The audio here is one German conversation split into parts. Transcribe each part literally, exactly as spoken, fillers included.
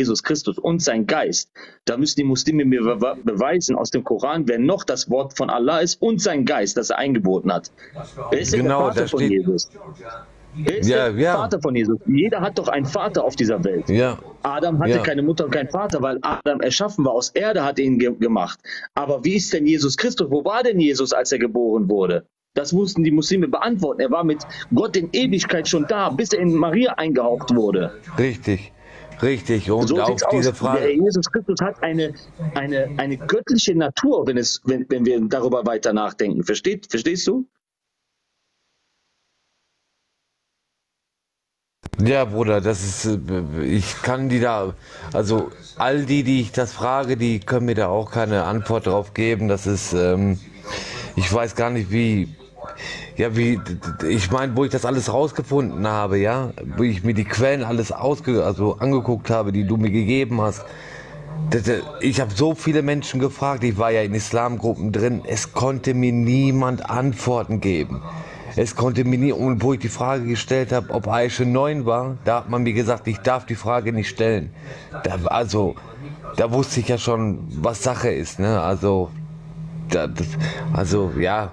Jesus Christus und sein Geist, da müssen die Muslime mir be beweisen aus dem Koran, wer noch das Wort von Allah ist und sein Geist, das er eingeboten hat. Wer ist denn genau, der Vater von steht... Jesus? Wer ist ja, der ja. Vater von Jesus? Jeder hat doch einen Vater auf dieser Welt. Ja. Adam hatte ja. keine Mutter und keinen Vater, weil Adam erschaffen war, aus Erde hat er ihn ge gemacht. Aber wie ist denn Jesus Christus? Wo war denn Jesus, als er geboren wurde? Das mussten die Muslime beantworten. Er war mit Gott in Ewigkeit schon da, bis er in Maria eingehaucht wurde. Richtig. Richtig, und so auch diese aus. Frage. Der Jesus Christus hat eine, eine, eine göttliche Natur, wenn, es, wenn, wenn wir darüber weiter nachdenken. Versteht, verstehst du? Ja, Bruder, das ist, ich kann die da, also all die, die ich das frage, die können mir da auch keine Antwort drauf geben. Das ist, ähm, ich weiß gar nicht, wie. Ja, wie, ich meine, wo ich das alles rausgefunden habe, ja, wo ich mir die Quellen alles ausge, also angeguckt habe, die du mir gegeben hast. Das, ich habe so viele Menschen gefragt, ich war ja in Islamgruppen drin, es konnte mir niemand Antworten geben. Es konnte mir nie, und wo ich die Frage gestellt habe, ob Aisha neun war, da hat man mir gesagt, ich darf die Frage nicht stellen. Da, also, da wusste ich ja schon, was Sache ist, ne, also, da, das, also, ja.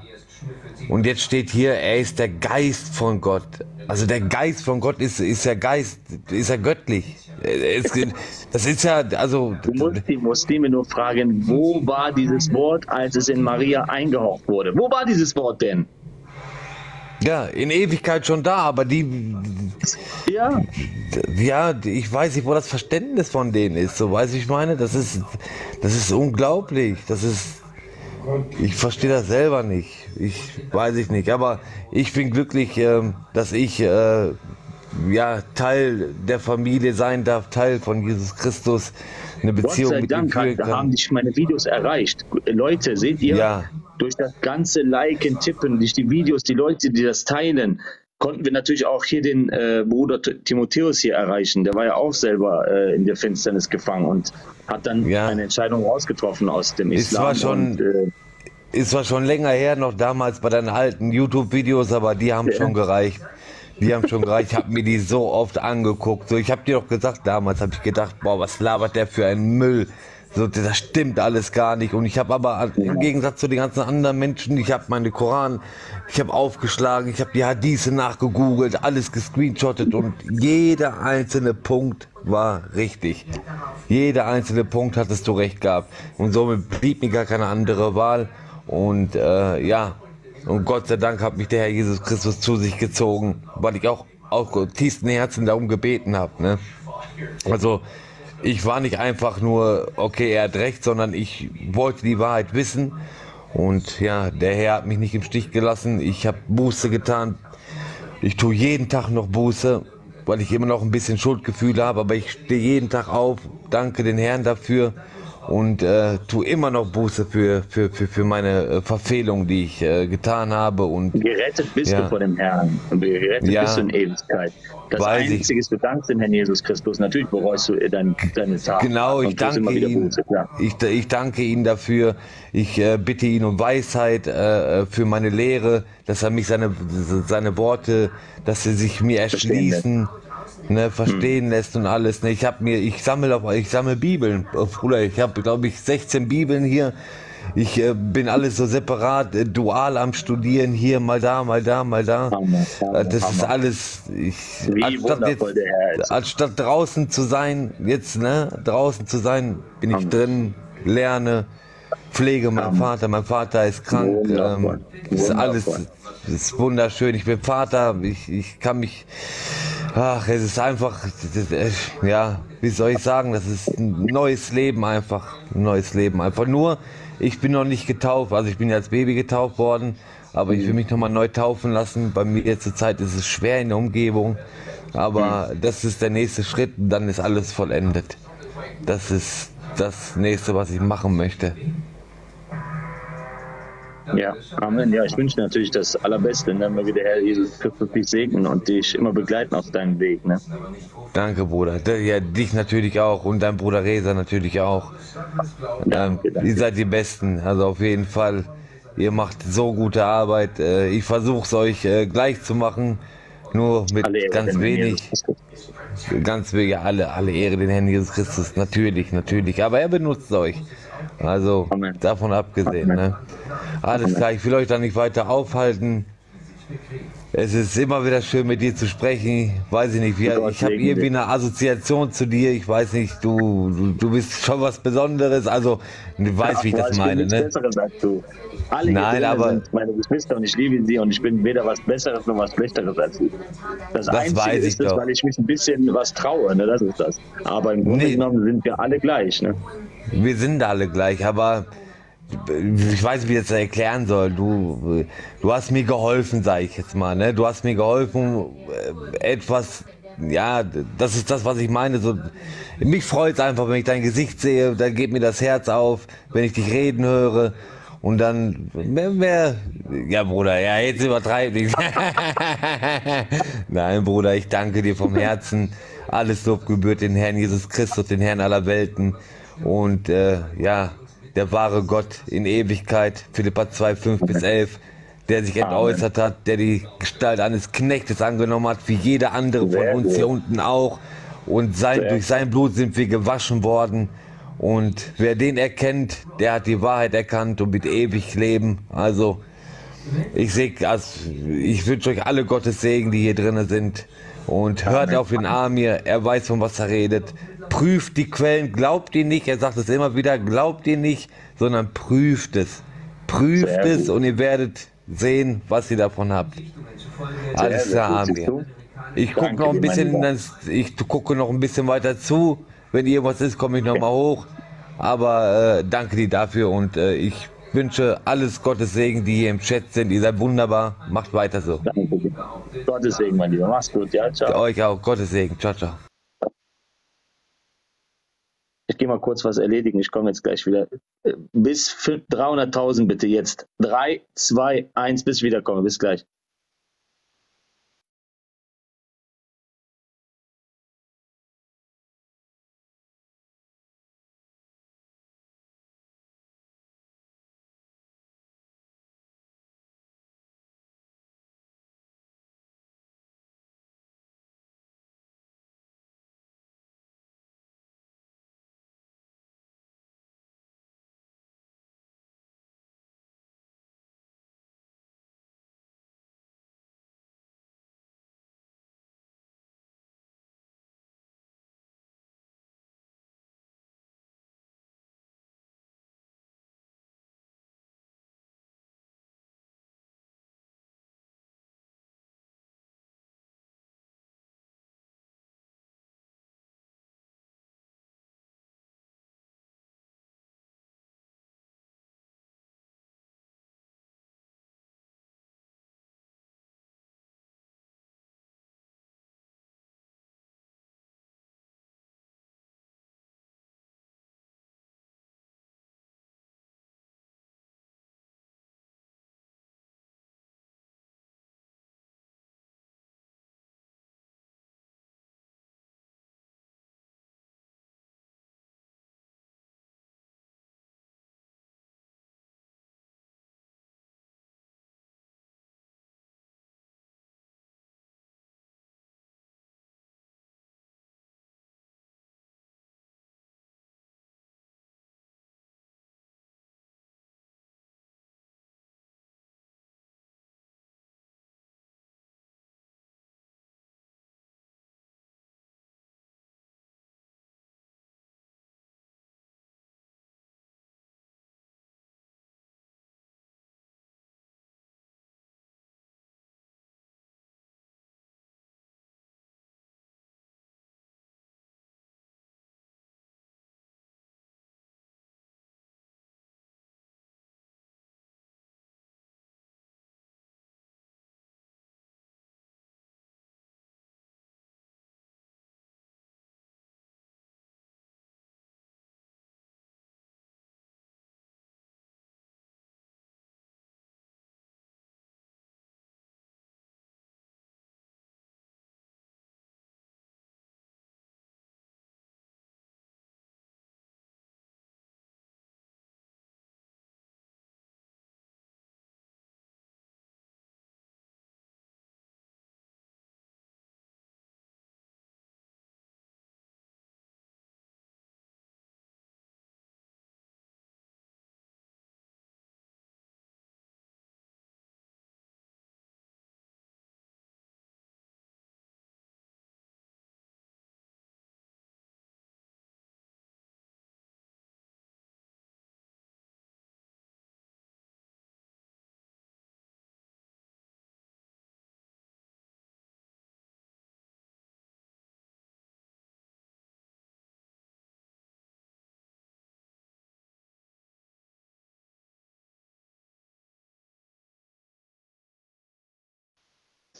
Und jetzt steht hier, er ist der Geist von Gott. Also der Geist von Gott ist, ist ja Geist, ist ja göttlich. Es, das ist ja, also... Du musst die Muslime nur fragen, wo war dieses Wort, als es in Maria eingehaucht wurde? Wo war dieses Wort denn? Ja, in Ewigkeit schon da, aber die... Ja. Ja, ich weiß nicht, wo das Verständnis von denen ist. So, weiß ich meine, das ist, das ist unglaublich. Das ist... Ich verstehe das selber nicht. Ich weiß ich nicht. Aber ich bin glücklich, dass ich ja, Teil der Familie sein darf, Teil von Jesus Christus, eine Beziehung mit ihm führen kann. Gott sei Dank haben dich meine Videos erreicht. Leute, seht ihr, ja. durch das ganze Liken, Tippen, durch die Videos, die Leute, die das teilen, konnten wir natürlich auch hier den äh, Bruder Timotheus hier erreichen. Der war ja auch selber äh, in der Finsternis gefangen und hat dann ja. eine Entscheidung rausgetroffen aus dem Islam. Es war schon, und, äh, es war schon länger her, noch damals bei deinen alten YouTube-Videos, aber die haben ja. schon gereicht. Die haben schon gereicht. Ich habe mir die so oft angeguckt. So, ich habe dir doch gesagt, damals habe ich gedacht, boah, was labert der für einen Müll? So, das stimmt alles gar nicht. Und ich habe aber im Gegensatz zu den ganzen anderen Menschen, ich habe meine Koran, ich habe aufgeschlagen, ich habe die Hadithe nachgegoogelt, alles gescreenshottet und jeder einzelne Punkt war richtig. Jeder einzelne Punkt hattest du recht gehabt. Und somit blieb mir gar keine andere Wahl. Und äh, ja, und Gott sei Dank hat mich der Herr Jesus Christus zu sich gezogen, weil ich auch aus tiefstem Herzen darum gebeten habe. Ne? Also, ich war nicht einfach nur, okay, er hat recht, sondern ich wollte die Wahrheit wissen. Und ja, der Herr hat mich nicht im Stich gelassen. Ich habe Buße getan. Ich tue jeden Tag noch Buße, weil ich immer noch ein bisschen Schuldgefühle habe. Aber ich stehe jeden Tag auf, danke den Herrn dafür und äh, tue immer noch Buße für, für, für, für meine Verfehlung, die ich äh, getan habe. Und gerettet bist ja. du vor dem Herrn und gerettet ja. bist du in Ewigkeit. Das Weiß Einzige ist, du dankst dem Herrn Jesus Christus. Natürlich bereust du dein, deine Taten. Genau, ich danke, ihm, Buße, ja. ich, ich danke ihm dafür. Ich äh, bitte ihn um Weisheit äh, für meine Lehre, dass er mich seine, seine Worte, dass sie sich mir erschließen, verstehen, ne, verstehen hm. lässt und alles. Ne. Ich habe mir, ich sammle auf, ich sammle Bibeln, Bruder. Ich habe, glaube ich, sechzehn Bibeln hier. Ich äh, bin alles so separat, äh, dual am Studieren, hier, mal da, mal da, mal da. Hammer, Hammer, das Hammer. ist alles, ich, anstatt, jetzt, anstatt draußen zu sein, jetzt, ne, draußen zu sein, bin Hammer. ich drin, lerne, pflege meinen Hammer. Vater, mein Vater ist krank, ähm, ist alles, ist wunderschön, ich bin Vater, ich, ich kann mich, ach, es ist einfach, ja, wie soll ich sagen, das ist ein neues Leben einfach, ein neues Leben einfach, nur, ich bin noch nicht getauft, also ich bin als Baby getauft worden, aber ich will mich nochmal neu taufen lassen. Bei mir zurzeit ist es schwer in der Umgebung, aber das ist der nächste Schritt und dann ist alles vollendet. Das ist das Nächste, was ich machen möchte. Ja, Amen. Ja, ich wünsche dir natürlich das Allerbeste, dann möge der Herr Jesus Christus dich segnen und dich immer begleiten auf deinem Weg. Ne? Danke, Bruder. Ja, dich natürlich auch und dein Bruder Reza natürlich auch. Danke, ähm, danke. Ihr seid die Besten, also auf jeden Fall. Ihr macht so gute Arbeit. Ich versuche es euch gleich zu machen, Nur mit ganz wenig, ganz wenig, alle, alle Ehre den Herrn Jesus Christus, natürlich, natürlich, aber er benutzt euch, also Amen. Davon abgesehen, ne? Alles klar, ich will euch da nicht weiter aufhalten, es ist immer wieder schön mit dir zu sprechen, weiß ich nicht, wie, ich habe irgendwie eine Assoziation zu dir, ich weiß nicht, du, du, du bist schon was Besonderes, also du weißt, wie ich das meine, ne? Alle Nein, aber sind meine Geschwister und ich liebe sie und ich bin weder was Besseres noch was Schlechteres als sie. Das, das Einzige weiß ich ist, das, weil ich mich ein bisschen was traue, ne? Das ist das. Aber im Grunde nee. genommen sind wir alle gleich. Ne? Wir sind alle gleich, aber ich weiß nicht, wie ich das erklären soll. Du, du hast mir geholfen, sage ich jetzt mal. Ne? Du hast mir geholfen, etwas... Ja, das ist das, was ich meine. So, mich freut es einfach, wenn ich dein Gesicht sehe, dann geht mir das Herz auf, wenn ich dich reden höre. Und dann, mehr, mehr, ja Bruder, ja jetzt übertreib nicht. Nein Bruder, ich danke dir vom Herzen. Alles Lob gebührt den Herrn Jesus Christus, den Herrn aller Welten. Und äh, ja, der wahre Gott in Ewigkeit, Philippa zwei, fünf bis elf, der sich entäußert hat, der die Gestalt eines Knechtes angenommen hat, wie jeder andere von uns hier unten auch. Und sein, durch sein Blut sind wir gewaschen worden. Und wer den erkennt, der hat die Wahrheit erkannt und wird ewig leben. Also ich, also, ich wünsche euch alle Gottes Segen, die hier drin sind. Und hört auf den Amir, er weiß, von was er redet. Prüft die Quellen, glaubt ihn nicht, er sagt es immer wieder, glaubt ihn nicht, sondern prüft es. Prüft es und ihr werdet sehen, was ihr davon habt. Alles klar, Amir. Ich gucke noch ein bisschen, ich gucke noch ein bisschen weiter zu. Wenn irgendwas ist, komme ich nochmal hoch. Aber äh, danke dir dafür und äh, ich wünsche alles Gottes Segen, die hier im Chat sind. Ihr seid wunderbar. Macht weiter so. Danke. Gottes Segen, mein Lieber. Mach's gut. Ja, ciao. Für euch auch. Gottes Segen. Ciao, ciao. Ich gehe mal kurz was erledigen. Ich komme jetzt gleich wieder. Bis dreihunderttausend bitte jetzt. drei, zwei, eins, bis wiederkommen. Bis gleich.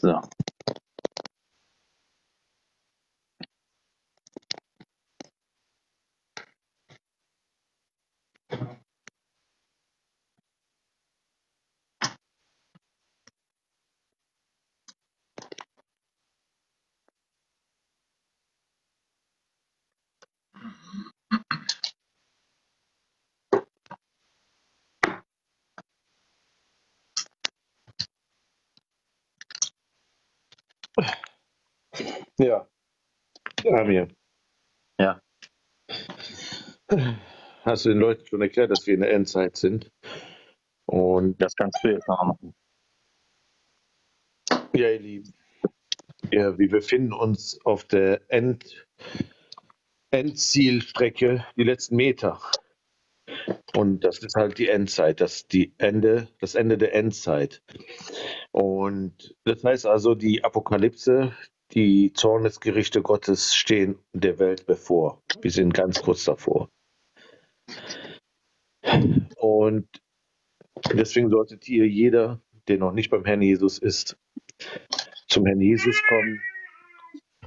So. Ja, Amir. Ja. Hast du den Leuten schon erklärt, dass wir in der Endzeit sind? Und das kannst du jetzt noch machen. Ja, ihr Lieben. Ja, wir befinden uns auf der End Endzielstrecke, die letzten Meter. Und das ist halt die Endzeit, das die Ende, das Ende der Endzeit. Und das heißt also, die Apokalypse, die Zornesgerichte Gottes stehen der Welt bevor. Wir sind ganz kurz davor. Und deswegen solltet ihr, jeder, der noch nicht beim Herrn Jesus ist, zum Herrn Jesus kommen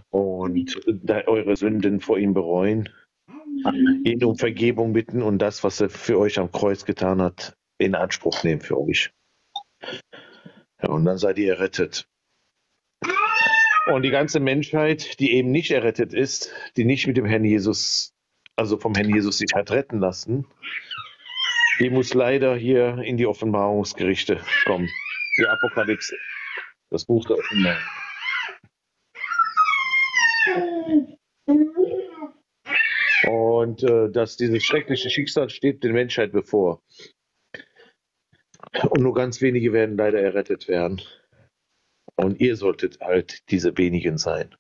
und eure Sünden vor ihm bereuen, ihn um Vergebung bitten und das, was er für euch am Kreuz getan hat, in Anspruch nehmen für euch. Ja, und dann seid ihr errettet. Und die ganze Menschheit, die eben nicht errettet ist, die nicht mit dem Herrn Jesus, also vom Herrn Jesus sich hat retten lassen, die muss leider hier in die Offenbarungsgerichte kommen. Die Apokalypse, das Buch der Offenbarung. Und äh, dass dieses schreckliche Schicksal steht der Menschheit bevor. Und nur ganz wenige werden leider errettet werden. Und ihr solltet halt diese wenigen sein.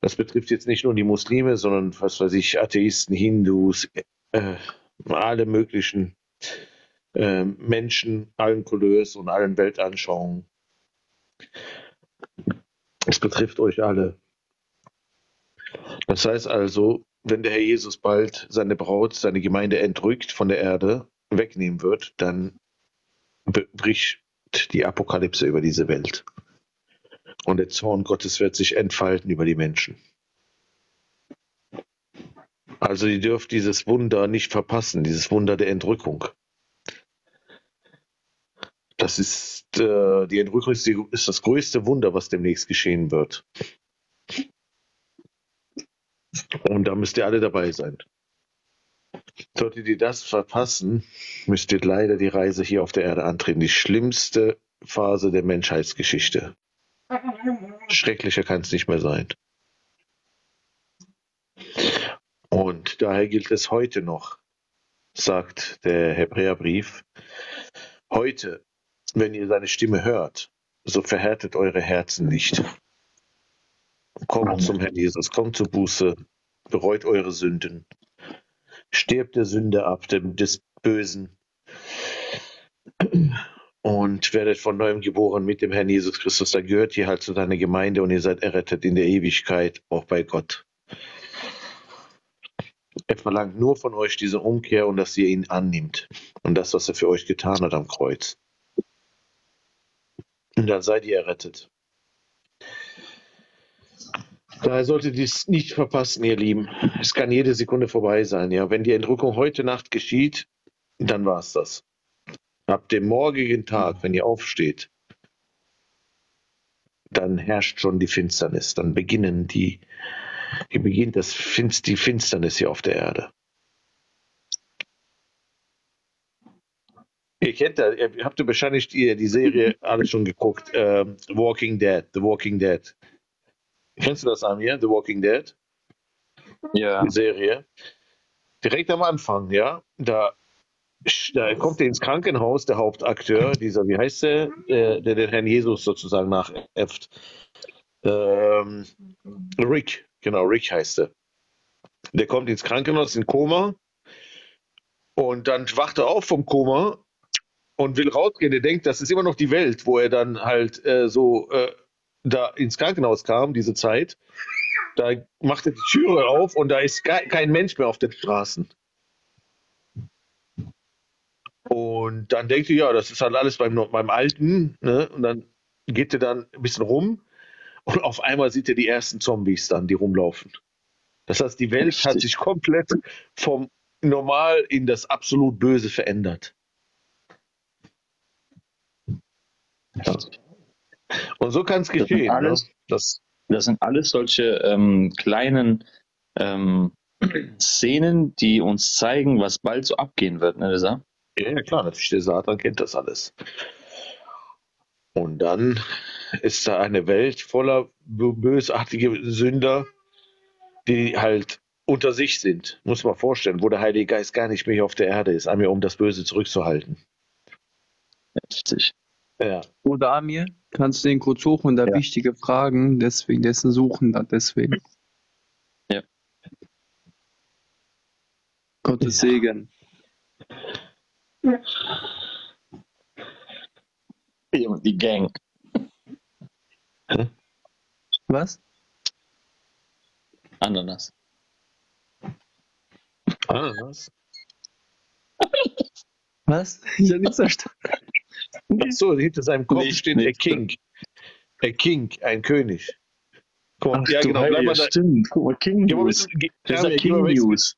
Das betrifft jetzt nicht nur die Muslime, sondern, was weiß ich, Atheisten, Hindus, äh, alle möglichen äh, Menschen, allen Couleurs und allen Weltanschauungen. Es betrifft euch alle. Das heißt also, wenn der Herr Jesus bald seine Braut, seine Gemeinde entrückt von der Erde, wegnehmen wird, dann bricht die Apokalypse über diese Welt. Und der Zorn Gottes wird sich entfalten über die Menschen. Also ihr dürft dieses Wunder nicht verpassen, dieses Wunder der Entrückung. Das ist, äh, die Entrückung ist, die, ist das größte Wunder, was demnächst geschehen wird. Und da müsst ihr alle dabei sein. Solltet ihr das verpassen, müsst ihr leider die Reise hier auf der Erde antreten. Die schlimmste Phase der Menschheitsgeschichte. Schrecklicher kann es nicht mehr sein. Und daher gilt es heute noch, sagt der Hebräerbrief, heute, wenn ihr seine Stimme hört, so verhärtet eure Herzen nicht. Kommt zum Herrn Jesus, kommt zur Buße, bereut eure Sünden. Stirbt der Sünde ab, dem, des Bösen, und werdet von neuem geboren mit dem Herrn Jesus Christus. Da gehört ihr halt zu deiner Gemeinde und ihr seid errettet in der Ewigkeit, auch bei Gott. Er verlangt nur von euch diese Umkehr und dass ihr ihn annimmt und das, was er für euch getan hat am Kreuz. Und dann seid ihr errettet. Daher solltet ihr es nicht verpassen, ihr Lieben. Es kann jede Sekunde vorbei sein. Ja, wenn die Entrückung heute Nacht geschieht, dann war es das. Ab dem morgigen Tag, wenn ihr aufsteht, dann herrscht schon die Finsternis. Dann beginnen die, die beginnt das Finst, die Finsternis hier auf der Erde. Ihr kennt das, ihr habt wahrscheinlich die, die Serie alle schon geguckt, äh, Walking Dead, The Walking Dead. Kennst du das, Amir? The Walking Dead? Ja. Die Serie. Direkt am Anfang, ja. Da, da kommt er ins Krankenhaus, der Hauptakteur, dieser, wie heißt der, der, der den Herrn Jesus sozusagen nachäfft. Ähm, Rick, genau, Rick heißt er. Der kommt ins Krankenhaus in Koma und dann wacht er auf vom Koma und will rausgehen. Er denkt, das ist immer noch die Welt, wo er dann halt äh, so. Äh, da ins Krankenhaus kam, diese Zeit, da machte die Türe auf und da ist kein Mensch mehr auf den Straßen. Und dann denkt ihr, ja, das ist halt alles beim, beim Alten, ne? Und dann geht ihr dann ein bisschen rum und auf einmal seht ihr die ersten Zombies dann, die rumlaufen. Das heißt, die Welt Richtig. Hat sich komplett vom Normal in das absolut Böse verändert. Ja. Und so kann es geschehen. Alles, ne? das, das sind alles solche ähm, kleinen ähm, Szenen, die uns zeigen, was bald so abgehen wird, ne, Lisa? Ja, klar, natürlich, der Satan kennt das alles. Und dann ist da eine Welt voller bösartiger Sünder, die halt unter sich sind. Muss man vorstellen, wo der Heilige Geist gar nicht mehr auf der Erde ist, Amir, um das Böse zurückzuhalten. Richtig. Ja. Oder Amir, kannst du den kurz suchen, da ja. wichtige Fragen, deswegen, dessen suchen da, deswegen. Ja. Gottes ja. Segen. Ja. Die Gang. Hm? Was? Ananas. Ananas? Was? Ich habe nichts verstanden. Achso, hinter seinem Kopf nicht, steht nicht, der King. Der King, ein König. Guck mal, ach, ja, genau, bleib mal da. Stimmt. Guck mal, King News. Das ist der King News.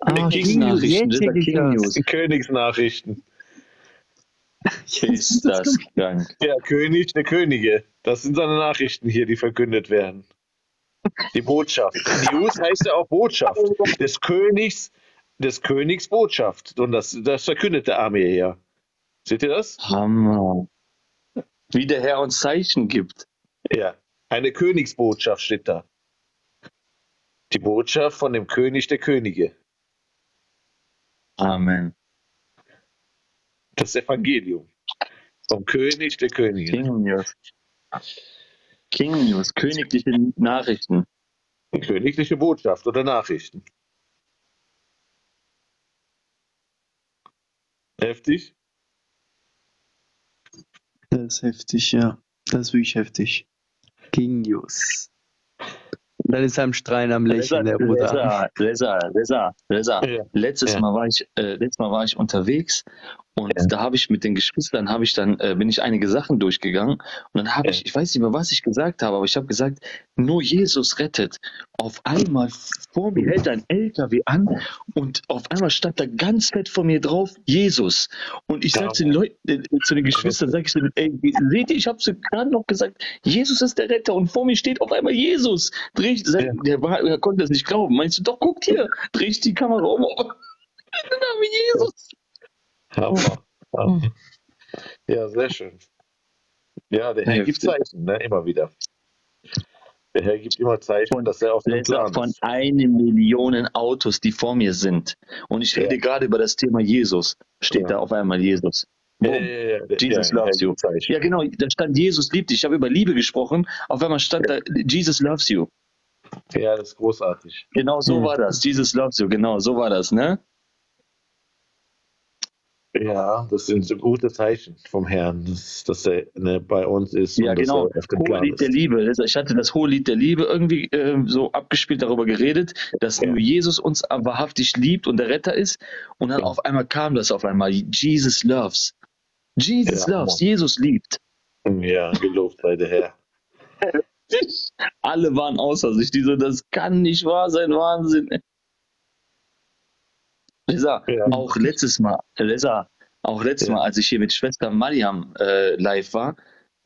Ah, King News. Königsnachrichten. Ist das krank. Der König, der Könige. Das sind seine Nachrichten hier, die verkündet werden. Die Botschaft. News heißt ja auch Botschaft. Des Königs, des Königs Botschaft. Und das, das verkündet der Armee ja. Seht ihr das? Hammer. Wie der Herr uns Zeichen gibt. Ja, eine Königsbotschaft steht da. Die Botschaft von dem König der Könige. Amen. Das Evangelium vom König der Könige. King News. King News, königliche Nachrichten. Die königliche Botschaft oder Nachrichten. Heftig? Das ist heftig, ja. Das ist wirklich heftig. King News. Dann ist er am Strein, am Lächeln, der Bruder. Reza, Reza, Reza. Letztes ja. Mal war ich, äh, letztes Mal war ich unterwegs und ja. da habe ich mit den Geschwistern, habe ich dann, äh, bin ich einige Sachen durchgegangen und dann habe ja. ich, ich weiß nicht mehr, was ich gesagt habe, aber ich habe gesagt, nur Jesus rettet. Auf einmal vor mir hält ein L K W an und auf einmal stand da ganz fett vor mir drauf Jesus. Und ich sage zu den Leuten, äh, zu den Geschwistern, sage ich so, ey, seht ihr, ich habe so gerade noch gesagt, Jesus ist der Retter und vor mir steht auf einmal Jesus. Dreh Der, der, war, der konnte das nicht glauben. Meinst du, doch, guck hier, dreh ich die Kamera um. Der Name Jesus. Hammer. Hammer. Ja, sehr schön. Ja, der Herr gibt Zeichen, ne? Immer wieder. Der Herr gibt immer Zeichen, und dass er auf dem Plan ist. Von einer Million Autos, die vor mir sind. Und ich rede ja. gerade über das Thema Jesus. Steht ja. da auf einmal Jesus. Ja, ja, ja. Jesus ja, loves ja, you. Ja, genau, da stand Jesus liebt dich. Ich habe über Liebe gesprochen. Auf einmal stand ja. da Jesus loves you. Ja, das ist großartig. Genau so mhm. war das. Jesus loves you, genau so war das, ne? Ja, das sind so gute Zeichen vom Herrn, dass, dass er ne, bei uns ist. Ja, und genau. Das hohe Lied ist. Der Liebe. Ich hatte das hohe Lied der Liebe irgendwie äh, so abgespielt, darüber geredet, dass ja. nur Jesus uns wahrhaftig liebt und der Retter ist. Und dann ja. auf einmal kam das auf einmal. Jesus loves. Jesus ja, loves. Mann. Jesus liebt. Ja, gelobt sei der Herr. Alle waren außer sich, die so, das kann nicht wahr sein, Wahnsinn. Lisa, ja. auch letztes Mal, Lisa, auch letztes ja. Mal, als ich hier mit Schwester Mariam äh, live war,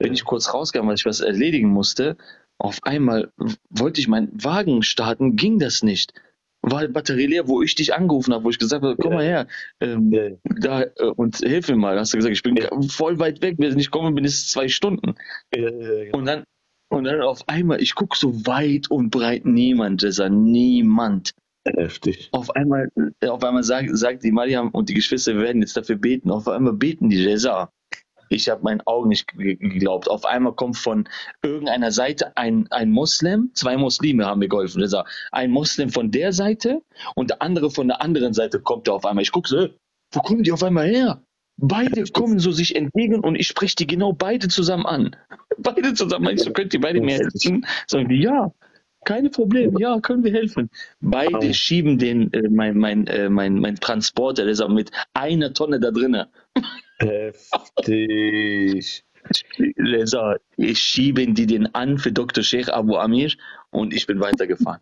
bin ja. ich kurz rausgegangen, weil ich was erledigen musste. Auf einmal wollte ich meinen Wagen starten, ging das nicht. War Batterie leer, wo ich dich angerufen habe, wo ich gesagt habe, komm ja. mal her ähm, ja. da, äh, und hilf mir mal. Da hast du gesagt, ich bin ja. voll weit weg, wenn ich nicht komme, bin es zwei Stunden. Ja, ja, ja. Und dann Und dann auf einmal, ich gucke so weit und breit, niemand, Lisa, niemand. Heftig. Auf einmal, auf einmal sagt, sagt die Mariam und die Geschwister, wir werden jetzt dafür beten. Auf einmal beten die, Lisa. Ich habe meinen Augen nicht geglaubt. Auf einmal kommt von irgendeiner Seite ein, ein Moslem, zwei Muslime haben mir geholfen, Lisa. Ein Moslem von der Seite und der andere von der anderen Seite kommt da auf einmal. Ich gucke so, wo kommen die auf einmal her? Beide kommen so sich entgegen und ich spreche die genau beide zusammen an. Beide zusammen. Ich so, könnt ihr beide mir helfen? Sagen die, ja. Keine Probleme, ja, können wir helfen. Beide wow. schieben den, äh, mein, mein, äh, mein, mein Transporter, der ist auch mit einer Tonne da drinnen. Heftig. Lisa, ich schieben die den an für Doktor Sheikh Abu Amir und ich bin weitergefahren.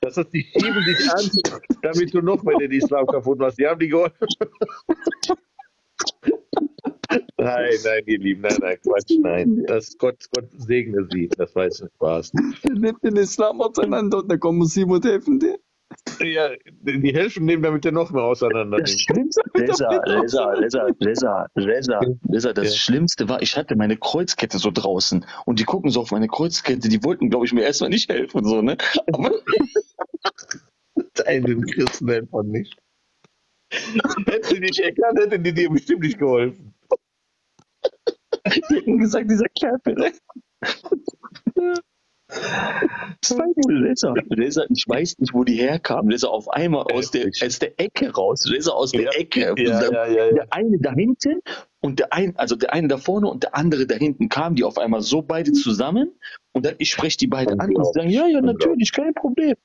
Das heißt, die schieben dich an, damit du noch mehr den Islam kaputt machst. Die haben die geholfen. Nein, nein, ihr Lieben, nein, nein, Quatsch, nein. Das Gott, Gott segne sie, das weiß ich Spaß. Er nimmt den Islam auseinander und dann kommen Muslime und helfen dir. Ja, die helfen dem, damit er noch mehr auseinander nimmt. Reza, Reza, Reza, Reza, Reza, Reza, das ja. Schlimmste war, ich hatte meine Kreuzkette so draußen und die gucken so auf meine Kreuzkette, die wollten, glaube ich, mir erstmal nicht helfen, so, ne? Aber den Christen helfen man nicht. Hätten sie nicht erkannt, hätten die dir bestimmt nicht geholfen. Die hätten gesagt, dieser Kerl, ne? Leser, Leser, ich weiß nicht, wo die herkamen. Leser auf einmal aus der, aus der Ecke raus. Leser aus der ja. Ecke. Ja, der, ja, ja, ja. der eine da hinten und der ein, also der eine da vorne und der andere da hinten kamen die auf einmal so beide zusammen und dann ich spreche die beiden an und sagen, ja, ja, natürlich, kein Problem.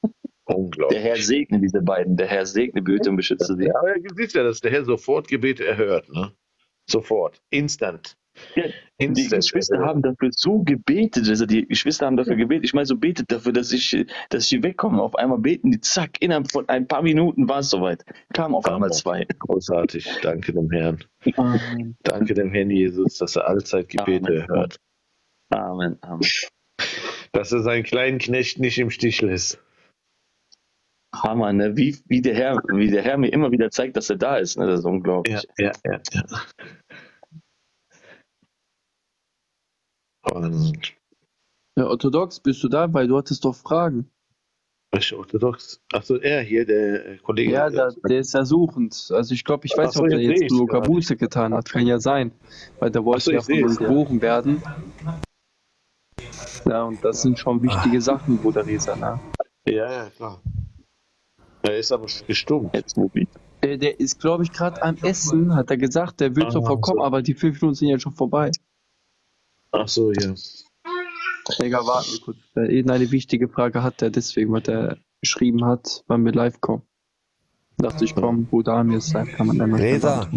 Unglaublich. Der Herr segne diese beiden. Der Herr segne, behüte und beschütze sie. Ja, aber ihr seht ja, dass der Herr sofort Gebet erhört, ne? Sofort. Instant. Ja, die Geschwister haben dafür so gebetet, also die Geschwister haben dafür gebetet, ich meine, so betet dafür, dass ich, dass ich hier wegkomme. Auf einmal beten die, zack, innerhalb von ein paar Minuten war es soweit. Kamen auf einmal zwei. Großartig, danke dem Herrn. Amen. Danke dem Herrn Jesus, dass er allzeit Gebete hört. Amen, Amen. Dass er seinen kleinen Knecht nicht im Stich lässt. Hammer, ne? Wie, wie, der Herr, wie der Herr mir immer wieder zeigt, dass er da ist, ne? Das ist unglaublich. Ja, ja, ja. ja. Und ja, orthodox, bist du da? Weil du hattest doch Fragen. Welche orthodox? Achso, er hier, der Kollege. Ja, der, der ist ja suchend. Also ich glaube, ich weiß Ach, ob so, er jetzt nur Kabuse getan hat. Kann ja sein. Weil der wollte so, ja von uns geboren ja. werden. Ja, und das sind schon wichtige ah. Sachen, Bruder Lisa. Ne? Ja, ja, klar. Er ist aber gestummt. Jetzt, Mobi. Der, der ist, glaube ich, gerade am Essen, hat er gesagt. Der wird sofort kommen, aber die fünf Minuten sind ja schon vorbei. Ach so, ja. Digga, warten wir kurz. Weil eben eine wichtige Frage hat er, deswegen, weil er geschrieben hat, wann wir live kommen. Dachte ich, komm, Bruder Amir ist live, kann man dann Reza,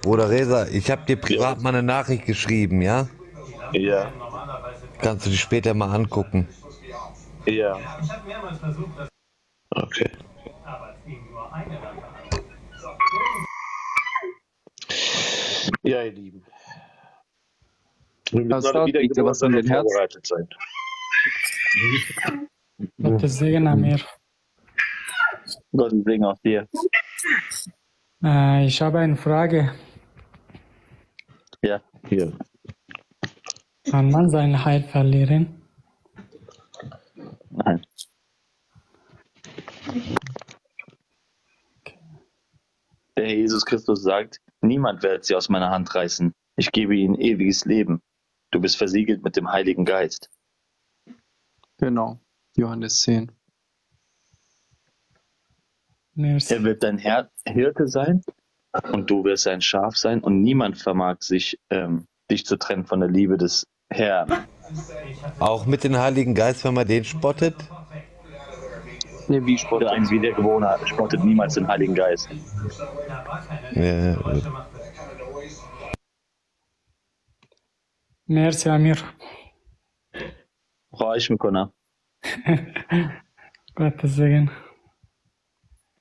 Bruder Reza, ich habe dir privat ja. mal eine Nachricht geschrieben, ja? Ja. Kannst du die später mal angucken? Ja. Okay. Ja, ihr Lieben. Wir müssen alle wieder gemeinsam vorbereitet sein. Gottes Segen, Amir. Gottes Segen auf dir. Äh, ich habe eine Frage. Ja, hier. Kann man seine Heil verlieren? Nein. Okay. Der Herr Jesus Christus sagt, niemand wird sie aus meiner Hand reißen. Ich gebe ihnen ewiges Leben. Du bist versiegelt mit dem Heiligen Geist. Genau, Johannes zehn. Merci. Er wird dein Her Hirte sein und du wirst sein Schaf sein und niemand vermag sich, ähm, dich zu trennen von der Liebe des Herrn. Auch mit dem Heiligen Geist, wenn man den spottet? Ne, wie spottet? Ein Wiedergewohner spottet niemals den Heiligen Geist. Ja, gut. Merci, Amir. Reich mich, Connor. Gottes Segen.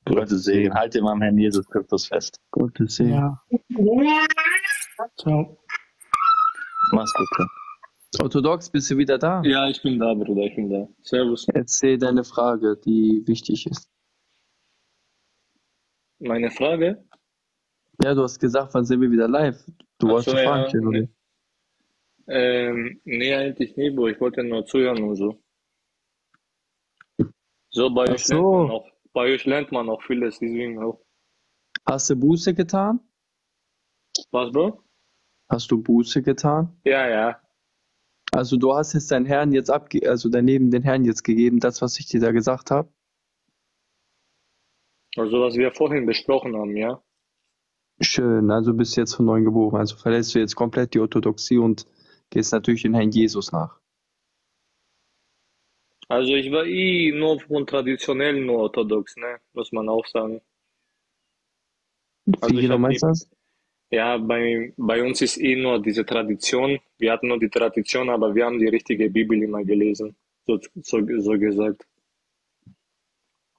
Gottes Segen. Halte immer am Herrn Jesus Christus fest. Gottes Segen. Ja. Ciao. Mach's gut. Orthodox, bist du wieder da? Ja, ich bin da, Bruder. Ich bin da. Servus. Erzähl deine Frage, die wichtig ist. Meine Frage? Ja, du hast gesagt, wann sind wir wieder live? Du wolltest so, Fragen stellen, oder? Ähm, nee, eigentlich nicht, Bro. Ich wollte nur zuhören und so. So, bei, euch, so. Lernt man auch, bei euch lernt man auch vieles, deswegen auch. Hast du Buße getan? Was, Bro? Hast du Buße getan? Ja, ja. Also du hast jetzt deinen Herrn jetzt abge... also daneben den Herrn jetzt gegeben, das, was ich dir da gesagt habe? Also, was wir vorhin besprochen haben, ja? Schön, also bist du jetzt von neuem geboren. Also verlässt du jetzt komplett die Orthodoxie und gehst natürlich den Herrn Jesus nach. Also ich war eh nur von traditionellen nur orthodox, ne? Muss man auch sagen. Also Wie ich genau hab meinst du die, das? ja, bei, bei uns ist eh nur diese Tradition. Wir hatten nur die Tradition, aber wir haben die richtige Bibel immer gelesen, so, so, so gesagt.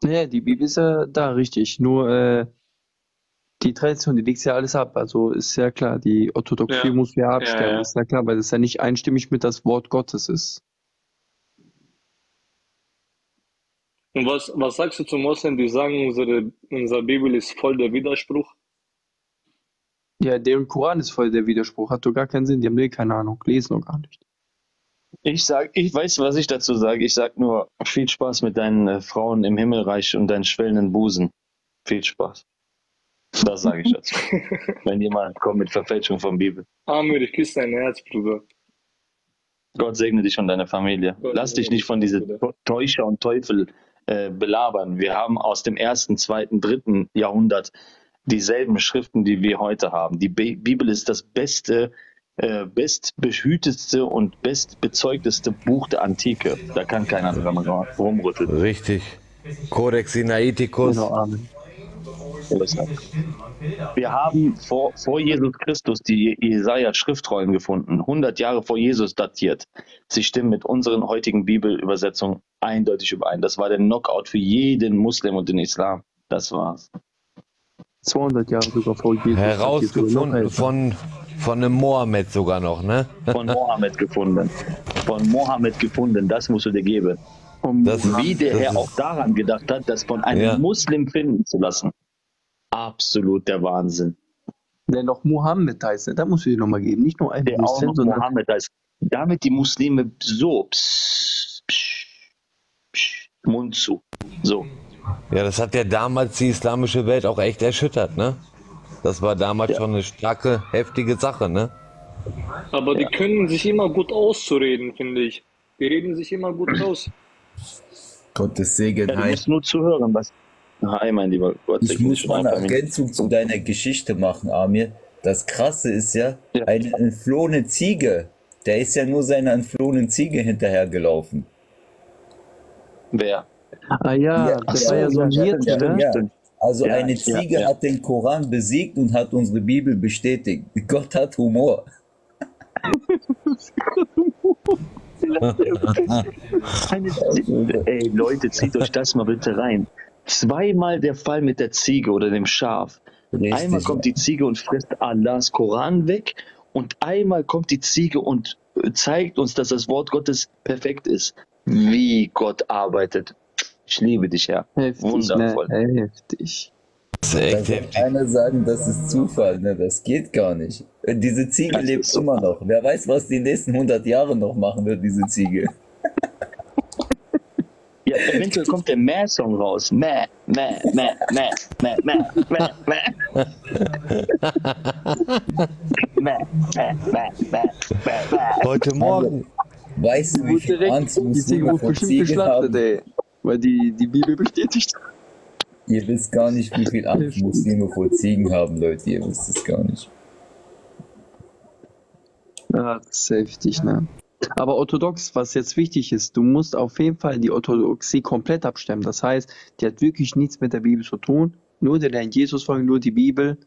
Naja, die Bibel ist ja da, richtig. Nur äh, die Tradition, die legt ja alles ab. Also ist ja klar, die Orthodoxie Ja, muss ja ja, absterben, ja. ist ja klar, weil das ja nicht einstimmig mit das Wort Gottes ist. Und was, was sagst du zu Moslems, die sagen, unsere, unsere Bibel ist voll der Widerspruch? Ja, deren Koran ist voll der Widerspruch, hat doch gar keinen Sinn, die haben eh keine Ahnung, lesen doch gar nicht. Ich sag, ich weiß, was ich dazu sage. Ich sag nur, viel Spaß mit deinen äh, Frauen im Himmelreich und deinen schwellenden Busen. Viel Spaß. Das sage ich dazu. Wenn jemand kommt mit Verfälschung von Bibel. Amir, ich küsse dein Herz, Bruder. Gott segne dich und deine Familie. Gott Lass dich segne nicht dich, von diesen Bruder. Täuscher und Teufel äh, belabern. Wir haben aus dem ersten, zweiten, dritten Jahrhundert dieselben Schriften, die wir heute haben. Die Bi- Bibel ist das beste Äh, bestbehütetste und bestbezeugteste Buch der Antike. Da kann keiner dran rumrütteln. Richtig. Codex Sinaiticus. Genau, Amen. Wir haben vor, vor Jesus Christus die Jesaja-Schriftrollen gefunden, hundert Jahre vor Jesus datiert. Sie stimmen mit unseren heutigen Bibelübersetzungen eindeutig überein. Das war der Knockout für jeden Muslim und den Islam. Das war's. zweihundert Jahre sogar vor Jesus. Herausgefunden von... Von einem Mohammed sogar noch, ne? Von Mohammed gefunden. Von Mohammed gefunden, das musst du dir geben. Und das wie der Herr auch daran gedacht hat, das von einem ja. Muslim finden zu lassen. Absolut der Wahnsinn. Der noch Mohammed heißt, ne? Da musst du dir nochmal geben. Nicht nur ein der Muslim, auch sondern Mohammed heißt. Damit die Muslime so, pss, pss, pss, Mund zu. So. Ja, das hat ja damals die islamische Welt auch echt erschüttert, ne? Das war damals ja. schon eine starke, heftige Sache, ne? Aber die ja. können sich immer gut auszureden, finde ich. Die reden sich immer gut aus. Gottes Segen, ja, du musst nur zuhören, was... Hi, mein lieber Gott. Ich muss mal eine Ergänzung zu deiner Geschichte machen, Amir. Das Krasse ist ja, ja, eine entflohene Ziege. Der ist ja nur seiner entflohenen Ziege hinterhergelaufen. Wer? Ah ja, ja das war ja so ein Hirte, ne? Ja. Also ja, eine Ziege ja, ja. hat den Koran besiegt und hat unsere Bibel bestätigt. Gott hat Humor. Eine Ziege. Ey Leute, zieht euch das mal bitte rein. Zweimal der Fall mit der Ziege oder dem Schaf. Richtig, einmal kommt die Ziege und frisst Allahs Koran weg und einmal kommt die Ziege und zeigt uns, dass das Wort Gottes perfekt ist. Wie Gott arbeitet. Ich liebe dich, Herr. Heftig, wundervoll. Ne? Heftig. Das ist echt heftig. Da kann einer sagen, das ist Zufall. Ne? Das geht gar nicht. Diese Ziege das lebt immer noch. Wer weiß, was die nächsten hundert Jahre noch machen wird, diese Ziege. Ja, eventuell kommt der Mäh-Song raus. Mäh, Mäh, Mäh, Mäh, Mäh, Mäh, Mäh, Mäh. Mäh, Mäh, Mäh, Mäh, Mäh. Heute Morgen. Weißt du, wie viel Angst Muslime vor Ziegen haben? Ey. Weil die, die Bibel bestätigt. Ihr wisst gar nicht, wie viel Angst Muslime vor Ziegen haben, Leute. Ihr wisst es gar nicht. Ah, das ist heftig, ne? Aber orthodox, was jetzt wichtig ist, du musst auf jeden Fall die Orthodoxie komplett abstemmen. Das heißt, die hat wirklich nichts mit der Bibel zu tun. Nur der Herrn Jesus folgt, nur die Bibel.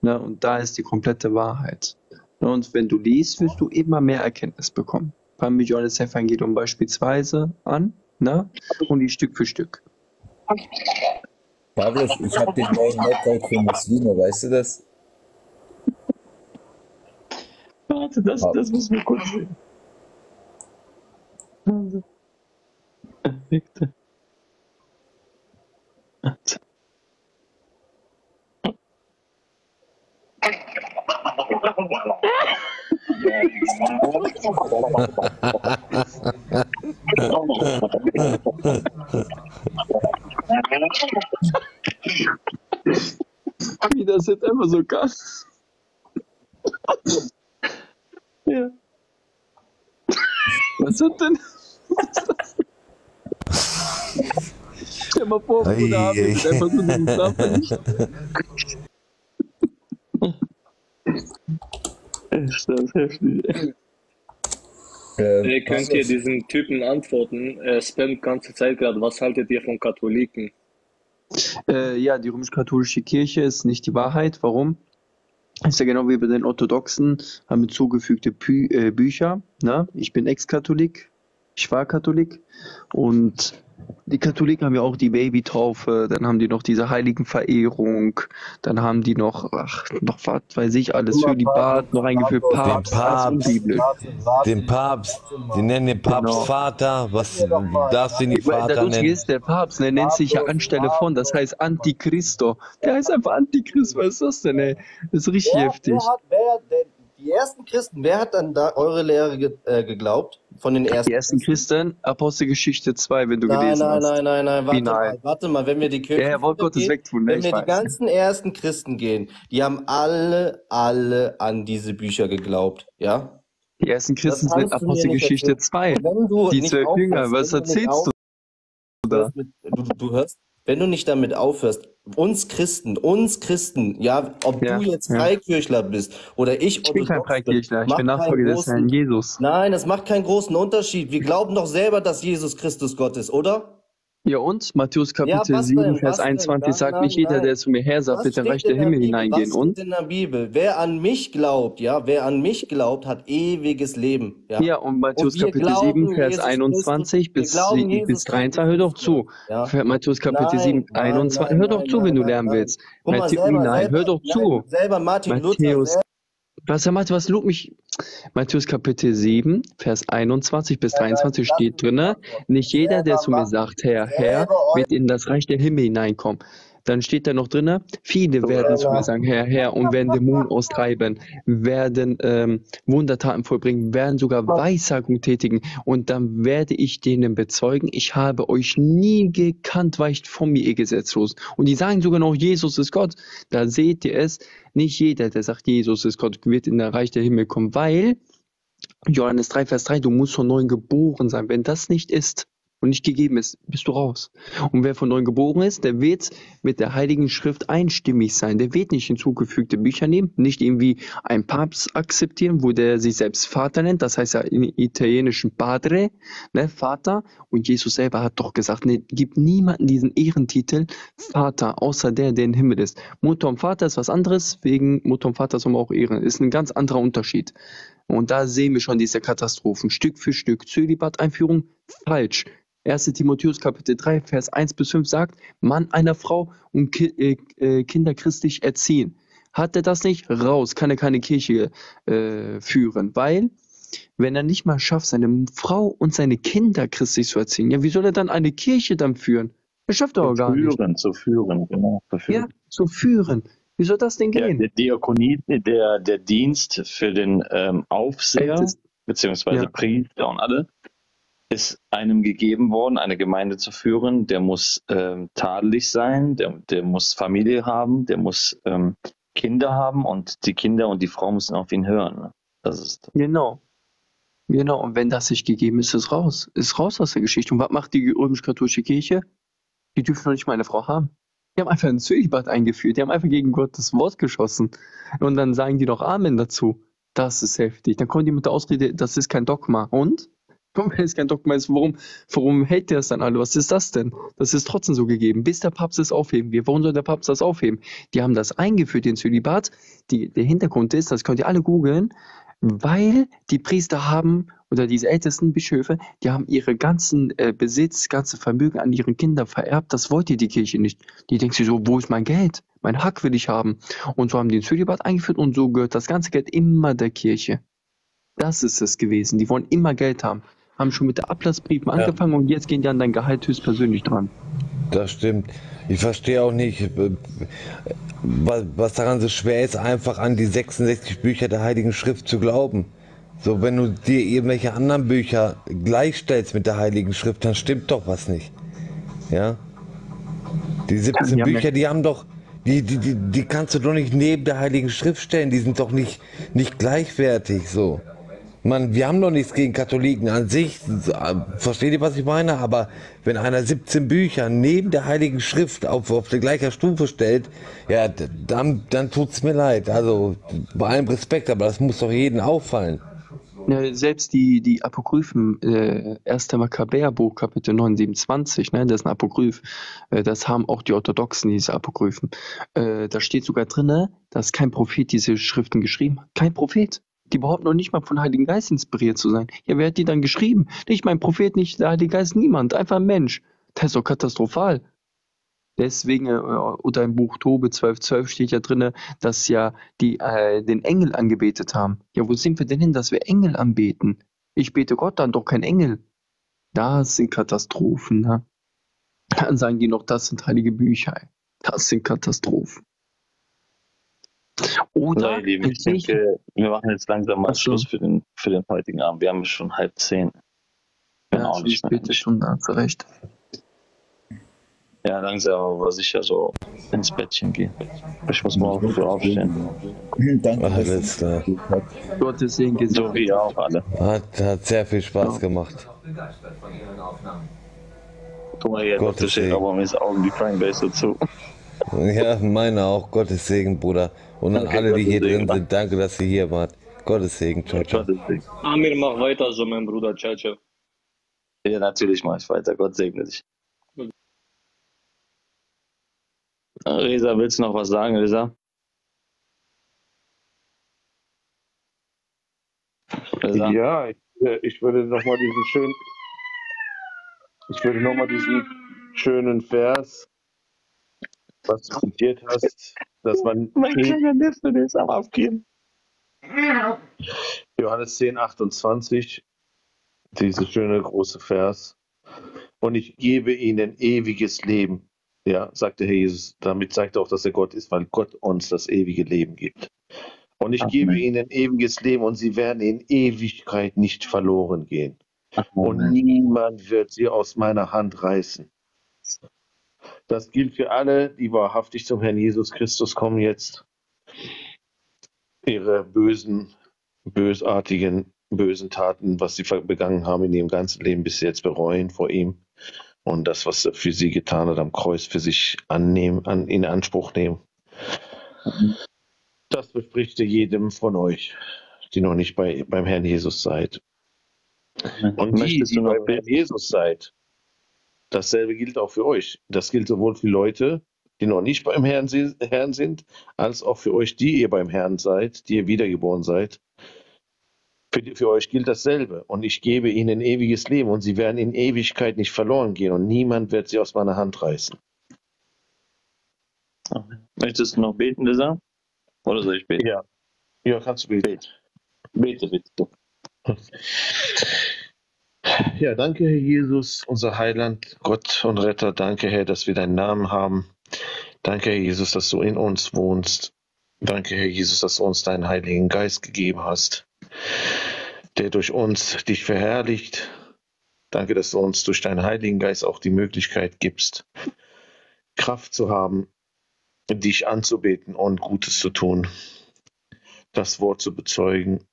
Ne? Und da ist die komplette Wahrheit. Und wenn du liest, wirst du immer mehr Erkenntnis bekommen. Fangen wir Johannes Evangelium beispielsweise an. Na? Und die Stück für Stück. Pavlos, ich habe den neuen Netzwerk für Muslime, weißt du das? Warte, das, das muss mir kurz sehen. Perfekte. Wie das jetzt einfach so krass. Ja. Was hat denn? Stell dir mal vor, Bruder, haben wir jetzt einfach so diesen Klappen. Ist das heftig, ey. Äh, äh, könnt ihr ist? diesen Typen antworten? Er spammt ganze Zeit gerade. Was haltet ihr von Katholiken? Äh, ja, die römisch-katholische Kirche ist nicht die Wahrheit. Warum? Ist ja genau wie bei den Orthodoxen, haben hinzugefügte Pü äh, Bücher. Na? Ich bin Ex-Katholik, ich war Katholik. Und die Katholiken haben ja auch die Babytaufe, dann haben die noch diese Heiligenverehrung, dann haben die noch, ach, noch was weiß ich alles, Zölibat, noch eingeführt, Papst, den Papst, den Papst, den Papst, die nennen den Papst genau. Vater, was darfst du nicht Vater nennen? Dadurch ist der Papst, der nennt sich ja anstelle von, das heißt Antichristo, der heißt einfach Antichrist, was ist das denn, ey? Das ist richtig wer, heftig. Wer hat, wer, der, die ersten Christen, wer hat an da eure Lehre ge, äh, geglaubt? Von den ersten, die ersten Christen, Apostelgeschichte zwei, wenn du nein, gelesen nein, hast. Nein, nein, nein, warte mal, warte mal, wenn wir die Kirche, ja, gehen, wegtun, wenn wir weiß. die ganzen ersten Christen gehen, die haben alle, alle an diese Bücher geglaubt, ja? Die ersten Christen sind Apostelgeschichte zwei, die zwölf Jünger, was erzählst du da? Mit, du, du hörst, wenn du nicht damit aufhörst, uns Christen, uns Christen, ja, ob ja, du jetzt Freikirchler ja. bist oder ich... Ich bin kein Freikirchler, ich bin Nachfolger des Herrn Jesus. Nein, das macht keinen großen Unterschied. Wir glauben doch selber, dass Jesus Christus Gott ist, oder? Ja und? Matthäus Kapitel ja, sieben, Vers einundzwanzig sagt, nein, nicht jeder, nein. der zu mir her sagt, wird der Reich der Himmel hineingehen. Was und? In der Bibel? Wer an mich glaubt, ja, wer an mich glaubt, hat ewiges Leben. Ja, ja und Matthäus und Kapitel sieben, Vers Jesus einundzwanzig Christus, bis, sie, bis dreiundzwanzig, hör doch zu. Ja. Matthäus Kapitel nein, sieben, nein, einundzwanzig, nein, hör doch nein, zu, nein, wenn nein, du lernen nein. willst. Mal, Matthäus, selber, nein, selber, hör doch zu. Selber Martin Matthäus, Luther, was er macht, was lug mich? Matthäus Kapitel sieben, Vers einundzwanzig bis dreiundzwanzig steht drin, nicht jeder, der zu mir sagt, Herr, Herr, wird in das Reich der Himmel hineinkommen. Dann steht da noch drin, viele werden zu mir sagen, Herr, Herr, und werden Dämonen austreiben, werden ähm, Wundertaten vollbringen, werden sogar Weissagung tätigen. Und dann werde ich denen bezeugen, ich habe euch nie gekannt, weicht von mir, ihr Gesetzlosen. Und die sagen sogar noch, Jesus ist Gott. Da seht ihr es, nicht jeder, der sagt, Jesus ist Gott, wird in das Reich der Himmel kommen, weil, Johannes drei, Vers drei, du musst von neuem geboren sein. Wenn das nicht ist, und nicht gegeben ist, bist du raus. Und wer von neuem geboren ist, der wird mit der Heiligen Schrift einstimmig sein. Der wird nicht hinzugefügte Bücher nehmen, nicht irgendwie einen Papst akzeptieren, wo der sich selbst Vater nennt, das heißt ja in italienischen Padre, ne, Vater. Und Jesus selber hat doch gesagt, ne, gib niemanden diesen Ehrentitel Vater, außer der, der im Himmel ist. Mutter und Vater ist was anderes, wegen Mutter und Vater soll man auch ehren. Ist ein ganz anderer Unterschied. Und da sehen wir schon diese Katastrophen. Stück für Stück, Zölibat-Einführung, falsch. erster. Timotheus Kapitel drei, Vers eins bis fünf sagt, Mann einer Frau und ki äh, Kinder christlich erziehen. Hat er das nicht? Raus, kann er keine Kirche äh, führen, weil, wenn er nicht mal schafft, seine Frau und seine Kinder christlich zu erziehen, ja, wie soll er dann eine Kirche dann führen? Er schafft er auch gar nicht. Führen, zu führen, genau. Zu führen. Ja, zu führen. Wie soll das denn gehen? Ja, der Diakonie, der, der Dienst für den ähm, Aufseher, ist, beziehungsweise ja. Priester und alle, ist einem gegeben worden, eine Gemeinde zu führen, der muss ähm, tadelig sein, der, der muss Familie haben, der muss ähm, Kinder haben und die Kinder und die Frau müssen auf ihn hören. Ne? Das ist genau. Genau, und wenn das nicht gegeben ist, ist raus. Ist raus aus der Geschichte. Und was macht die römisch-katholische Kirche? Die dürfen doch nicht mal eine Frau haben. Die haben einfach einen Zölibat eingeführt, die haben einfach gegen Gottes Wort geschossen. Und dann sagen die doch Amen dazu. Das ist heftig. Dann kommen die mit der Ausrede, das ist kein Dogma. Und? Komm, wenn es kein Dogma ist, warum, warum hält der es dann alle? Was ist das denn? Das ist trotzdem so gegeben, bis der Papst es aufheben wird. Warum soll der Papst das aufheben? Die haben das eingeführt, den Zölibat. Die, der Hintergrund ist, das könnt ihr alle googeln, weil die Priester haben, oder diese ältesten Bischöfe, die haben ihre ganzen äh, Besitz, ganze Vermögen an ihren Kindern vererbt. Das wollte die Kirche nicht. Die denkt sich so, wo ist mein Geld? Mein Hack will ich haben. Und so haben die den Zölibat eingeführt und so gehört das ganze Geld immer der Kirche. Das ist es gewesen. Die wollen immer Geld haben. Haben schon mit der Ablassbriefen ja. angefangen und jetzt gehen die an dein Gehalt höchstpersönlich dran. Das stimmt. Ich verstehe auch nicht, was daran so schwer ist, einfach an die sechsundsechzig Bücher der Heiligen Schrift zu glauben. So, wenn du dir irgendwelche anderen Bücher gleichstellst mit der Heiligen Schrift, dann stimmt doch was nicht. Ja? Die siebzehn ja, die Bücher, haben die haben doch, die, die, die, die kannst du doch nicht neben der Heiligen Schrift stellen, die sind doch nicht, nicht gleichwertig, so. Man, wir haben doch nichts gegen Katholiken an sich, versteht ihr, was ich meine? Aber wenn einer siebzehn Bücher neben der Heiligen Schrift auf, auf der gleichen Stufe stellt, ja, dann, dann tut's mir leid. Also bei allem Respekt, aber das muss doch jedem auffallen. Ne, selbst die, die Apokryphen, äh, erster Maccabäerbuch, Kapitel neunhundertsiebenundzwanzig, ne, das ist ein Apokryph, äh, das haben auch die Orthodoxen, diese Apokryphen. Äh, da steht sogar drin, dass kein Prophet diese Schriften geschrieben hat. Kein Prophet. Die behaupten noch nicht mal von Heiligen Geist inspiriert zu sein. Ja, wer hat die dann geschrieben? Nicht mein Prophet, nicht der Heilige Geist, niemand, einfach ein Mensch. Das ist doch katastrophal. Deswegen, äh, unter dem Buch Tobit zwölf zwölf steht ja drin, dass ja die äh, den Engel angebetet haben. Ja, wo sind wir denn hin, dass wir Engel anbeten? Ich bete Gott an, doch kein Engel. Das sind Katastrophen, ne? Dann sagen die noch, das sind heilige Bücher. Das sind Katastrophen. Oder, nein, Lieben, ich denke, wir machen jetzt langsam mal Schluss für den, für den heutigen Abend. Wir haben schon halb zehn. Genau, ja, ich bitte schon da zurecht. Ja, langsam, aber sicher so ins Bettchen gehen. Ich muss morgen früh aufstehen. Danke, alles klar. Gottes Segen gesund. So wie auch alle. Hat, hat sehr viel Spaß gemacht. Guck mal, hier Gottes Segen, aber mir ist Augen die Cranbase dazu. Ja, meine auch. Gottes Segen, Bruder. Und an okay, alle, die Gottes hier Segen. Drin sind, danke, dass ihr hier wart. Gottes Segen, ciao, ciao. Amir, mach weiter so, mein Bruder, ciao, ciao. Ja, natürlich mach ich weiter. Gott segne dich. Reza, willst du noch was sagen, Reza? Reza? Ja, ich, ich würde nochmal diesen schönen, ich würde noch mal diesen schönen Vers, was du zitiert hast, dass man... Mein kleiner Neffe, der ist am Aufgeben. Johannes zehn, achtundzwanzig, dieser schöne große Vers. Und ich gebe ihnen ewiges Leben. Ja, sagte Herr Jesus, damit zeigt er auch, dass er Gott ist, weil Gott uns das ewige Leben gibt. Und ich Amen. Gebe ihnen ewiges Leben und sie werden in Ewigkeit nicht verloren gehen. Amen. Und niemand wird sie aus meiner Hand reißen. Das gilt für alle, die wahrhaftig zum Herrn Jesus Christus kommen jetzt. Ihre bösen, bösartigen, bösen Taten, was sie begangen haben in ihrem ganzen Leben, bis sie jetzt bereuen vor ihm. Und das, was er für sie getan hat, am Kreuz für sich annehmen, an, in Anspruch nehmen. Das verspricht er jedem von euch, die noch nicht bei, beim Herrn Jesus seid. Und die, die beim Herrn Jesus seid, dasselbe gilt auch für euch. Das gilt sowohl für Leute, die noch nicht beim Herrn, Herrn sind, als auch für euch, die ihr beim Herrn seid, die ihr wiedergeboren seid. Für, für euch gilt dasselbe. Und ich gebe ihnen ewiges Leben und sie werden in Ewigkeit nicht verloren gehen und niemand wird sie aus meiner Hand reißen. Möchtest du noch beten, Lisa? Oder soll ich beten? Ja, ja, kannst du beten. Bete, bete, bitte. Ja, danke, Herr Jesus, unser Heiland, Gott und Retter. Danke, Herr, dass wir deinen Namen haben. Danke, Herr Jesus, dass du in uns wohnst. Danke, Herr Jesus, dass du uns deinen Heiligen Geist gegeben hast, der durch uns dich verherrlicht. Danke, dass du uns durch deinen Heiligen Geist auch die Möglichkeit gibst, Kraft zu haben, dich anzubeten und Gutes zu tun, das Wort zu bezeugen.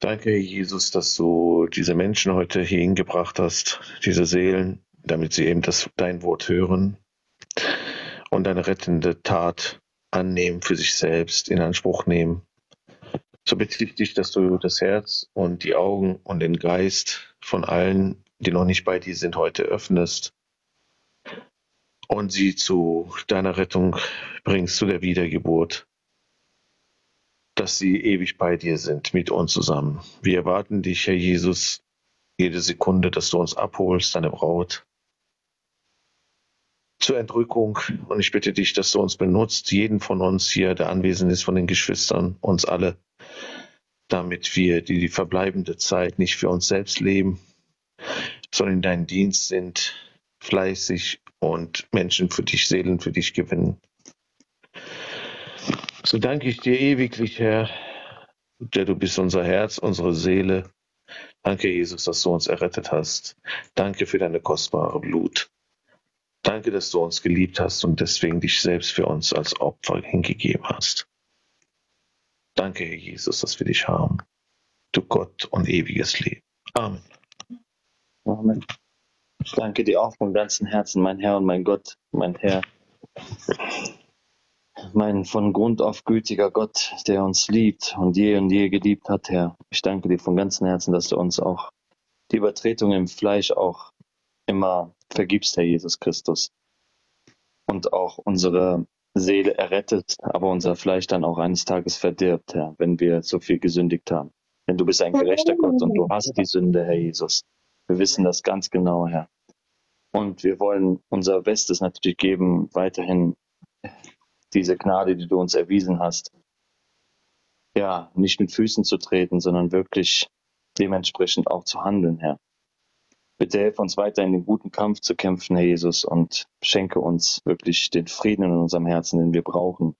Danke, Herr Jesus, dass du diese Menschen heute hier hingebracht hast, diese Seelen, damit sie eben das, dein Wort hören und deine rettende Tat annehmen, für sich selbst in Anspruch nehmen. So bitte ich dich, dass du das Herz und die Augen und den Geist von allen, die noch nicht bei dir sind, heute öffnest und sie zu deiner Rettung bringst, zu der Wiedergeburt, dass sie ewig bei dir sind, mit uns zusammen. Wir erwarten dich, Herr Jesus, jede Sekunde, dass du uns abholst, deine Braut, zur Entrückung. Und ich bitte dich, dass du uns benutzt, jeden von uns hier, der anwesend ist, von den Geschwistern, uns alle, damit wir die, die verbleibende Zeit nicht für uns selbst leben, sondern in deinen Dienst sind, fleißig und Menschen für dich, Seelen für dich gewinnen. So danke ich dir ewiglich, Herr, der du bist unser Herz, unsere Seele. Danke, Jesus, dass du uns errettet hast. Danke für deine kostbare Blut. Danke, dass du uns geliebt hast und deswegen dich selbst für uns als Opfer hingegeben hast. Danke, Herr Jesus, dass wir dich haben. Du Gott und ewiges Leben. Amen. Amen. Ich danke dir auch vom ganzen Herzen, mein Herr und mein Gott, mein Herr. mein von Grund auf gütiger Gott, der uns liebt und je und je geliebt hat, Herr. Ich danke dir von ganzem Herzen, dass du uns auch die Übertretung im Fleisch auch immer vergibst, Herr Jesus Christus. Und auch unsere Seele errettet, aber unser Fleisch dann auch eines Tages verdirbt, Herr, wenn wir so viel gesündigt haben. Denn du bist ein gerechter Gott und du hast die Sünde, Herr Jesus. Wir wissen das ganz genau, Herr. Und wir wollen unser Bestes natürlich geben, weiterhin diese Gnade, die du uns erwiesen hast, ja, nicht mit Füßen zu treten, sondern wirklich dementsprechend auch zu handeln, Herr. Bitte helf uns weiter in den guten Kampf zu kämpfen, Herr Jesus, und schenke uns wirklich den Frieden in unserem Herzen, den wir brauchen.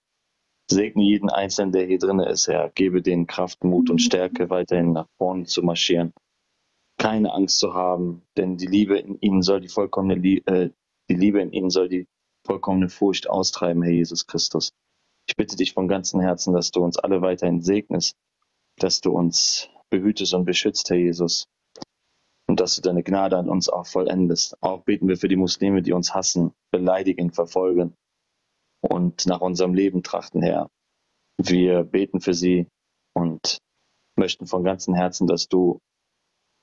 Segne jeden Einzelnen, der hier drin ist, Herr. Gebe denen Kraft, Mut und Stärke, weiterhin nach vorne zu marschieren. Keine Angst zu haben, denn die Liebe in ihnen soll die vollkommene Lie- äh, die Liebe in ihnen soll die vollkommene Furcht austreiben, Herr Jesus Christus. Ich bitte dich von ganzem Herzen, dass du uns alle weiterhin segnest, dass du uns behütest und beschützt, Herr Jesus, und dass du deine Gnade an uns auch vollendest. Auch beten wir für die Muslime, die uns hassen, beleidigen, verfolgen und nach unserem Leben trachten, Herr. Wir beten für sie und möchten von ganzem Herzen, dass du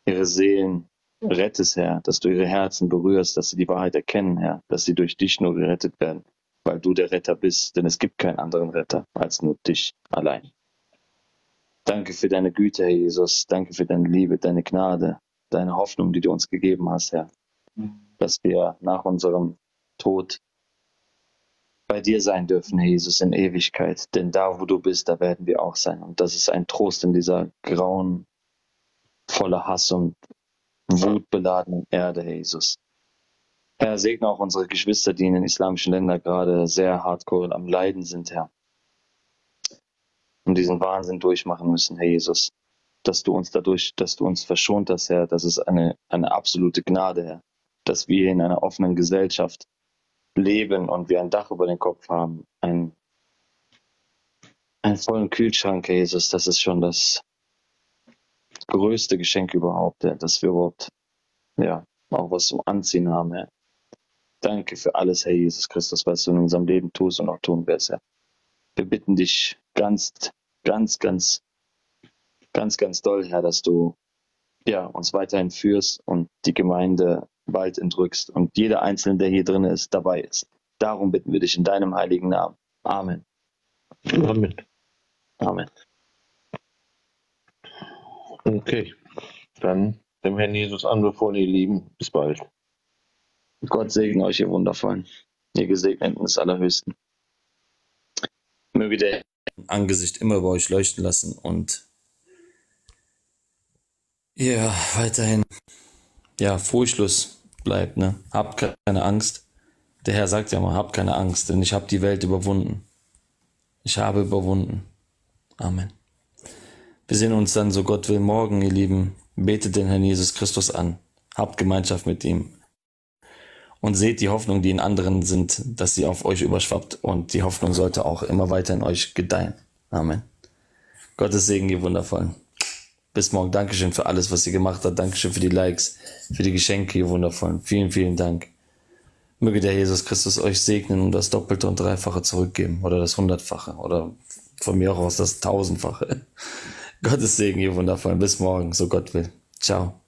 ihre Seelen rettest, Herr, dass du ihre Herzen berührst, dass sie die Wahrheit erkennen, Herr, dass sie durch dich nur gerettet werden, weil du der Retter bist, denn es gibt keinen anderen Retter als nur dich allein. Danke für deine Güte, Herr Jesus, danke für deine Liebe, deine Gnade, deine Hoffnung, die du uns gegeben hast, Herr, dass wir nach unserem Tod bei dir sein dürfen, Herr Jesus, in Ewigkeit, denn da, wo du bist, da werden wir auch sein. Und das ist ein Trost in dieser grauen, voller Hass und wutbeladenen Erde, Herr Jesus. Herr, segne auch unsere Geschwister, die in den islamischen Ländern gerade sehr hardcore am Leiden sind, Herr, und diesen Wahnsinn durchmachen müssen, Herr Jesus. Dass du uns dadurch, dass du uns verschont hast, Herr, das ist eine, eine absolute Gnade, Herr, dass wir in einer offenen Gesellschaft leben und wir ein Dach über den Kopf haben, einen, einen vollen Kühlschrank, Herr Jesus, das ist schon das größte Geschenk überhaupt, Herr, dass wir überhaupt ja, auch was zum Anziehen haben, Herr. Danke für alles, Herr Jesus Christus, was du in unserem Leben tust und auch tun wirst, Herr. Wir bitten dich ganz, ganz, ganz, ganz, ganz doll, Herr, dass du ja, uns weiterhin führst und die Gemeinde weit entrückst und jeder Einzelne, der hier drin ist, dabei ist. Darum bitten wir dich in deinem heiligen Namen. Amen. Amen. Amen. Okay, dann dem Herrn Jesus anbefohlen, ihr Lieben, bis bald. Gott segne euch, ihr Wundervollen, ihr Gesegneten des Allerhöchsten. Möge der Angesicht immer über euch leuchten lassen und ihr weiterhin ja, furchtlos bleibt, ne? Habt keine Angst. Der Herr sagt ja mal, habt keine Angst, denn ich habe die Welt überwunden. Ich habe überwunden. Amen. Wir sehen uns dann, so Gott will, morgen, ihr Lieben. Betet den Herrn Jesus Christus an. Habt Gemeinschaft mit ihm. Und seht die Hoffnung, die in anderen sind, dass sie auf euch überschwappt. Und die Hoffnung sollte auch immer weiter in euch gedeihen. Amen. Gottes Segen, ihr Wundervollen. Bis morgen. Dankeschön für alles, was ihr gemacht habt. Dankeschön für die Likes, für die Geschenke, ihr Wundervollen. Vielen, vielen Dank. Möge der Jesus Christus euch segnen und das Doppelte und Dreifache zurückgeben. Oder das Hundertfache. Oder von mir auch aus das Tausendfache. Gottes Segen, ihr Wundervollen. Bis morgen, so Gott will. Ciao.